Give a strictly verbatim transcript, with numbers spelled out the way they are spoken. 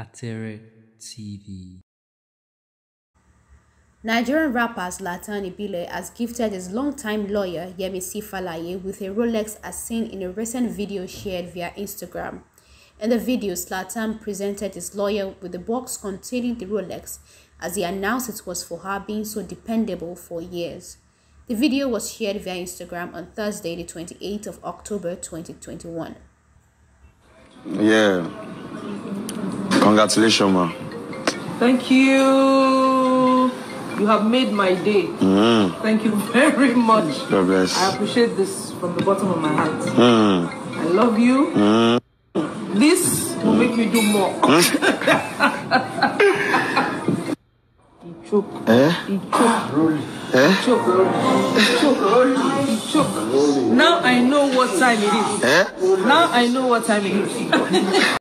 Atere T V. Nigerian rapper Zlatan Ibile has gifted his longtime lawyer Yemisi Falaye with a Rolex, as seen in a recent video shared via Instagram. In the video, Zlatan presented his lawyer with a box containing the Rolex, as he announced it was for her being so dependable for years. The video was shared via Instagram on Thursday, the twenty-eighth of October, twenty twenty-one. Yeah. Congratulations, ma. Thank you. You have made my day. Mm. Thank you very much. God bless. I appreciate this from the bottom of my heart. Mm. I love you. Mm. This will make me do more. Choke. Eh? Choke. Roll. Eh? Choke. Roll. Choke. Roll. Choke. Now I know what time it is. Eh? Now I know what time it is.